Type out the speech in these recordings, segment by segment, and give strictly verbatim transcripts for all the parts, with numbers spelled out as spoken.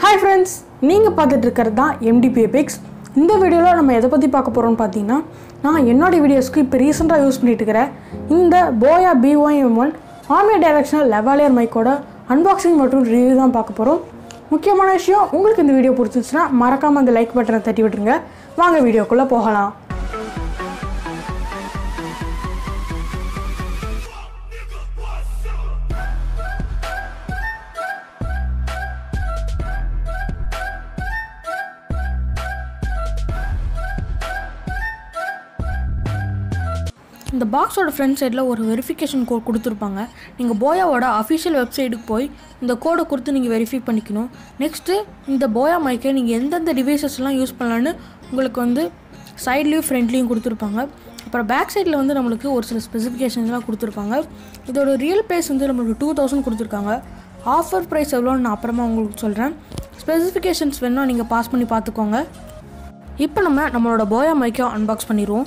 Hi friends, நீங்க பார்த்துட்டு இருக்கிறது தான் M D P Epics. இந்த வீடியோல நம்ம எதை பத்தி பார்க்க போறோம்னு பாத்தீங்கன்னா, நான் என்னோட வீடியோஸ்க்கு இப்ப ரீசன்ட்டா யூஸ் பண்ணிட்டு இருக்கிற இந்த Boya B Y M one ஆமி டைரக்ஷனல் லெவலியர் மைக்கோட அன்பாக்சிங் மற்றும் ரிவ்யூ தான் பார்க்க போறோம். முக்கியமான விஷயம், உங்களுக்கு இந்த வீடியோ பிடிச்சிருச்சுனா மறக்காம அந்த லைக் பட்டனை தட்டி விட்டுருங்க. வாங்க வீடியோக்குள்ள போகலாம். The box or front side la or verification code kuduthirupanga. Neenga Boya oda official website ku poi inda code kuduthu neenga verify panikkanum. Next inda Boya mic neenga endha devices la use pannalanu ungalku vandu side liu front liu kuduthirupanga. Appra back side la vandu namalukku or sila specifications la kuduthirupanga. Idoda real price vandu namalukku two thousand kuduthirukanga. Offer price evlo na apparama ungalku solren. Specifications venna neenga pass panni paathukonga. Ipo nama nammoda Boya mic ah unbox panniruvom.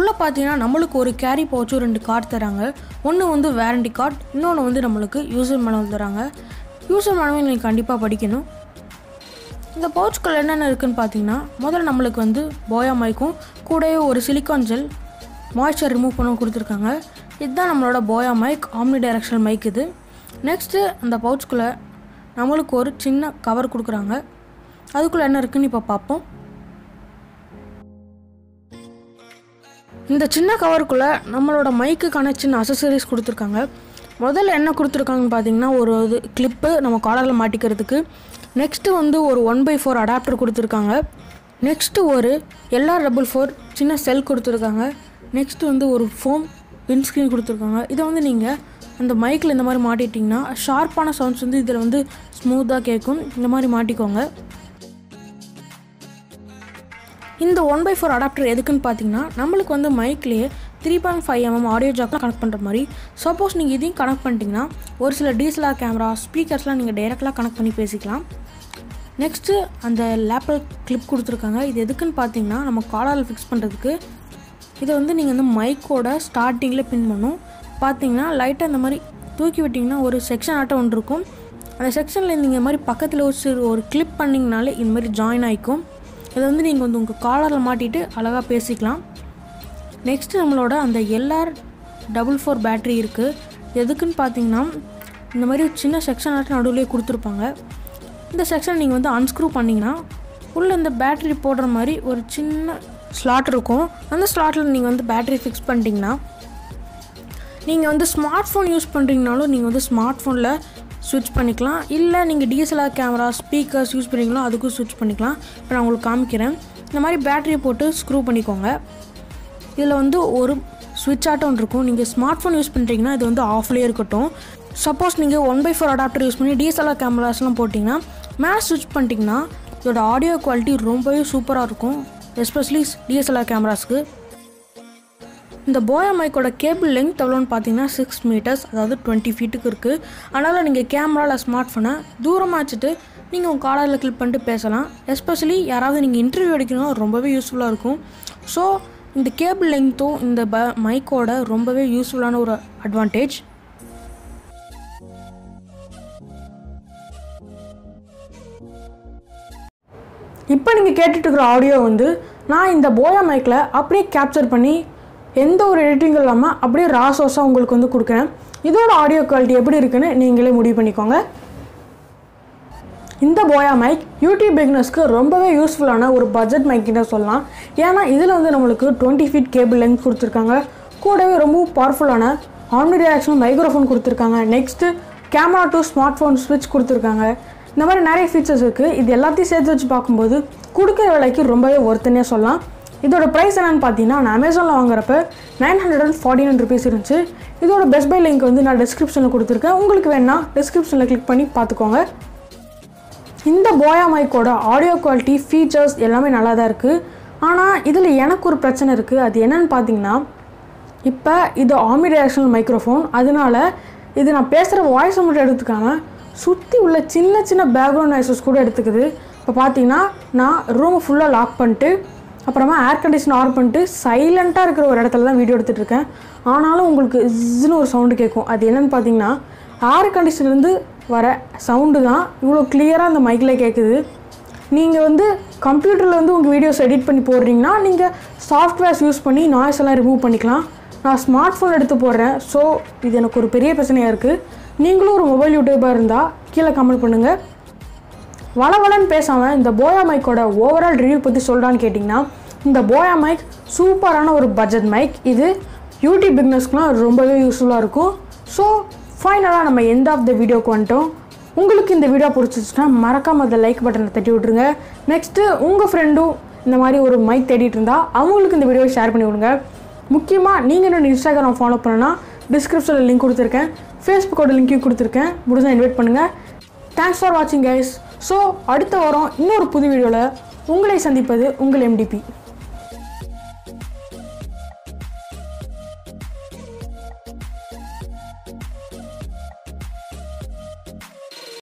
உள்ள பாத்தீங்கன்னா நமக்கு ஒரு carry pouch ரெண்டு card தராங்க. ஒன்னு வந்து warranty card, இன்னொன்னு வந்து நமக்கு யூசர் மேனுவல் தராங்க. யூசர் மேனுவல் நீங்க கண்டிப்பா படிக்கணும். இந்த பவுச்க்குள்ள என்னென்ன இருக்குன்னு பாத்தீங்கன்னா, முதல்ல நமக்கு வந்து Boya மைக்கும் கூடவே ஒரு சிலிகான் ஜெல் மாய்ஸ்சர் ரிமூவ் பண்ண கொடுத்திருக்காங்க. இதுதான் நம்மளோட Boya mic, omni directional mic இது. நெக்ஸ்ட் அந்த பவுச்க்குள்ள நமக்கு ஒரு சின்ன கவர் கொடுக்கறாங்க. அதுக்குள்ள என்ன இருக்குன்னு இப்ப பாப்போம். இந்த சின்ன கவருக்குள்ள நம்மளோட மைக்கு கனெக்ஷன் அக்சஸரீஸ் கொடுத்திருக்காங்க. முதல்ல என்ன கொடுத்திருக்காங்கன்னு பாத்தீங்கன்னா, ஒரு கிளிப் நம்ம காலர்ல மாட்டிக்கிறதுக்கு. நெக்ஸ்ட் வந்து ஒரு one by four அடாப்டர் கொடுத்திருக்காங்க. நெக்ஸ்ட் ஒரு L R forty-four சின்ன செல் கொடுத்திருக்காங்க. நெக்ஸ்ட் வந்து ஒரு ஃபோம் விண்ட் ஸ்கிரீன் கொடுத்திருக்காங்க. இத வந்து நீங்க அந்த மைக்ல இந்த மாதிரி மாட்டிட்டீங்கன்னா ஷார்ப்பான சவுண்ட்ஸ் வந்து இதல வந்து ஸ்மூத்தா கேக்கும். இந்த மாதிரி மாட்டிக்கோங்க. இந்த one by four அடாப்டர் எதுக்குன்னு பாத்தீங்கன்னா, நமக்கு வந்து மைக்லயே three point five millimeter audio ஜாக்ல கனெக்ட் பண்ற மாதிரி. சப்போஸ் நீங்க இதையும் கனெக்ட் பண்ணிட்டீங்கன்னா ஒரு சில D S L R camera ஸ்பீக்கர்ஸ்லாம் நீங்க டைரக்ட்லா கனெக்ட் பண்ணி பேசிக்கலாம். நெக்ஸ்ட் அந்த லேப்டாப் கிளிப் கொடுத்திருக்காங்க. இது எதுக்குன்னு பாத்தீங்கன்னா, நம்ம காலர்ல ஃபிக்ஸ் பண்றதுக்கு. இது வந்து நீங்க அந்த மைக்கோட ஸ்டார்டிங்ல பின் பண்ணனும். பாத்தீங்கன்னா லைட்டா இந்த மாதிரி தூக்கி விட்டீங்கன்னா ஒரு செக்ஷன் ஆட்ட ஒன்று இருக்கும். அந்த செக்ஷன்ல நீங்க இந்த மாதிரி பக்கத்துல ஒரு கிளிப் பண்ணீங்கனாலே இந்த மாதிரி ஜாயின் ஆயிக்கும். இது வந்து நீங்க வந்து உங்க காலர்ல மாட்டிட்டு அழகா பேசிக்கலாம். நெக்ஸ்ட் நம்மளோட அந்த L R forty-four பேட்டரி இருக்கு. எதுக்குன்னு பாத்தீங்கன்னா, இந்த மாதிரி சின்ன செக்ஷன் ஆட்ட நடுவுலயே கொடுத்திருப்பாங்க. இந்த செக்ஷன் நீங்க வந்து அன்ஸ்க்ரூ பண்ணீங்கன்னா உள்ள இந்த பேட்டரி போடுற மாதிரி ஒரு சின்ன ஸ்லாட் இருக்கும். அந்த ஸ்லாட்ல நீங்க வந்து பேட்டரி ஃபிக்ஸ் பண்ணிட்டீங்கன்னா, நீங்க வந்து ஸ்மார்ட்போன் யூஸ் பண்றீங்கனாலும் நீங்க வந்து ஸ்மார்ட்போன்ல ஸ்விட்ச் பண்ணிக்கலாம். இல்ல நீங்க D S L R camera speakers use பண்றீங்களோ அதுக்கு ஸ்விட்ச் பண்ணிக்கலாம். இப்போ நான் உங்களுக்கு காமிக்கிறேன். இந்த மாதிரி பேட்டரி போட்டு ஸ்க்ரூ பண்ணிக்கோங்க. இதுல வந்து ஒரு ஸ்விட்ச் ஆட்டம் இருக்கும். நீங்க ஸ்மார்ட்போன் யூஸ் பண்றீங்கன்னா இது வந்து ஆஃப்லயே இருக்கட்டும். சப்போஸ் நீங்க one by four adapter use பண்ணி D S L R கேமராஸ்லாம் போட்டிங்கன்னா மேல ஸ்விட்ச் பண்ணிட்டீங்கன்னா இதோட ஆடியோ குவாலிட்டி ரொம்பவே சூப்பரா இருக்கும். Especially D S L R கேமராஸ்க்கு. இந்த Boya மைக்கோட கேபிள் லெங்த் எவ்வளோன்னு பார்த்தீங்கன்னா six meters, அதாவது twenty feet இருக்குது. அதனால் நீங்கள் கேமராவில் ஸ்மார்ட் ஃபோனை தூரமாக வச்சுட்டு நீங்கள் உங்கள் காலரில் கிளிப் பண்ணிட்டு பேசலாம். எஸ்பெஷலி யாராவது நீங்கள் இன்டர்வியூ எடுக்கணும்னா ரொம்பவே யூஸ்ஃபுல்லாக இருக்கும். ஸோ இந்த கேபிள் லெங்க்த்தும் இந்த ப மைக்கோட ரொம்பவே யூஸ்ஃபுல்லான ஒரு அட்வான்டேஜ். இப்போ நீங்கள் கேட்டுட்டு இருக்கிற ஆடியோ வந்து நான் இந்த Boya மைக்கில் அப்படியே கேப்சர் பண்ணி எந்த ஒரு எடிட்டிங்கும் இல்லாமல் அப்படியே ரா சோர்ஸாக உங்களுக்கு வந்து கொடுக்குறேன். இதோட ஆடியோ குவாலிட்டி எப்படி இருக்குன்னு நீங்களே முடிவு பண்ணிக்கோங்க. இந்த Boya மைக் யூடியூப் பிகினர்ஸ்க்கு ரொம்பவே யூஸ்ஃபுல்லான ஒரு பட்ஜெட் மைக்குன்னு சொல்லலாம். ஏன்னா இதில் வந்து நம்மளுக்கு twenty feet கேபிள் லெங்க் கொடுத்துருக்காங்க. கூடவே ரொம்ப பவர்ஃபுல்லான ஆம்னி டைரக்ஷனல் மைக்ரோஃபோன் கொடுத்துருக்காங்க. Next camera to smart phone ஸ்விட்ச் கொடுத்துருக்காங்க. இந்த மாதிரி நிறைய ஃபீச்சர்ஸ் இருக்குது. இது எல்லாத்தையும் சேர்த்து வச்சு பார்க்கும்போது கொடுக்குற விலைக்கு ரொம்பவே ஒர்த்துன்னே சொல்லலாம். இதோட ப்ரைஸ் என்னன்னு பார்த்தீங்கன்னா, நான் அமேசானில் வாங்குறப்ப nine hundred and forty nine rupees இருந்துச்சு. இதோட பெஸ்ட் பை லிங்க் வந்து நான் டிஸ்கிரிப்ஷனில் கொடுத்துருக்கேன். உங்களுக்கு வேணா டிஸ்கிரிப்ஷனில் கிளிக் பண்ணி பார்த்துக்கோங்க. இந்த Boya மைக்கோட ஆடியோ குவாலிட்டி ஃபீச்சர்ஸ் எல்லாமே நல்லா தான் இருக்குது. ஆனால் இதில் எனக்கு ஒரு பிரச்சனை இருக்குது. அது என்னன்னு பார்த்தீங்கன்னா, இப்போ இது ஆம்னி டைரக்ஷனல் மைக்ரோஃபோன். அதனால இது நான் பேசுகிற வாய்ஸை மட்டும் எடுத்துக்காமல் சுற்றி உள்ள சின்ன சின்ன பேக்ரவுண்ட் நாய்ஸஸ் கூட எடுத்துக்குது. இப்போ பார்த்தீங்கன்னா நான் ரூமை ஃபுல்லாக லாக் பண்ணிட்டு அப்புறமா air conditioner ஆன் பண்ணிட்டு சைலண்டா இருக்கிற ஒரு இடத்துல தான் வீடியோ எடுத்துட்டு இருக்கேன். ஆனாலும் உங்களுக்கு ஜின்னு ஒரு சவுண்ட் கேட்கும். அது என்னன்னு பாத்தீங்கன்னா air conditioner இருந்து வர சவுண்ட் தான் இவ்வளவு கிளியரா அந்த மைக்ல கேக்குது. நீங்க வந்து கம்ப்யூட்டர்ல வந்து உங்க வீடியோஸ் எடிட் பண்ணி போடுறீங்கன்னா நீங்க சாஃப்ட்வேர்ஸ் யூஸ் பண்ணி நாய்ஸ் எல்லாம் ரிமூவ் பண்ணிக்கலாம். நான் ஸ்மார்ட் ஃபோன் எடுத்து போறேன். சோ இது எனக்கு ஒரு பெரிய பிரச்சனையா இருக்கு. நீங்களும் ஒரு மொபைல் யூடியூபர் இருந்தா கீழ கமெண்ட் பண்ணுங்க. வளவளன்னு பேசாம இந்த போயா மைக்கோட ஓவரால் ரிவ்யூ பத்தி சொல்றான்னு கேட்டிங்கன்னா இந்த போயா மைக் சூப்பரான ஒரு பட்ஜெட் மைக். இது யூடியூப் பிகினர்ஸ்க்குலாம் ரொம்பவே யூஸ்ஃபுல்லாக இருக்கும். ஸோ ஃபைனலாக நம்ம எண்ட் ஆஃப் த வீடியோக்கு வந்துட்டோம். உங்களுக்கு இந்த வீடியோ பிடிச்சிச்சுன்னா மறக்காம அந்த லைக் பட்டனை தட்டி விட்டுருங்க. நெக்ஸ்ட்டு உங்கள் ஃப்ரெண்டும் இந்த மாதிரி ஒரு மைக் தேடிட்டு இருந்தால் அவங்களுக்கு இந்த வீடியோவை ஷேர் பண்ணி விடுங்க. முக்கியமாக நீங்கள் என்னோட இன்ஸ்டாகிராம் ஃபாலோ பண்ணணும்னா டிஸ்கிரிப்ஷனில் லிங்க் கொடுத்துருக்கேன், ஃபேஸ்புக்கோட லிங்க்கையும் கொடுத்துருக்கேன். முடிஞ்சால் இன்வைட் பண்ணுங்கள். தேங்க்ஸ் ஃபார் வாட்சிங் கைஸ். ஸோ அடுத்த வாரம் இன்னொரு புது வீடியோவில் உங்களை சந்திப்பது உங்கள் எம்டிபி.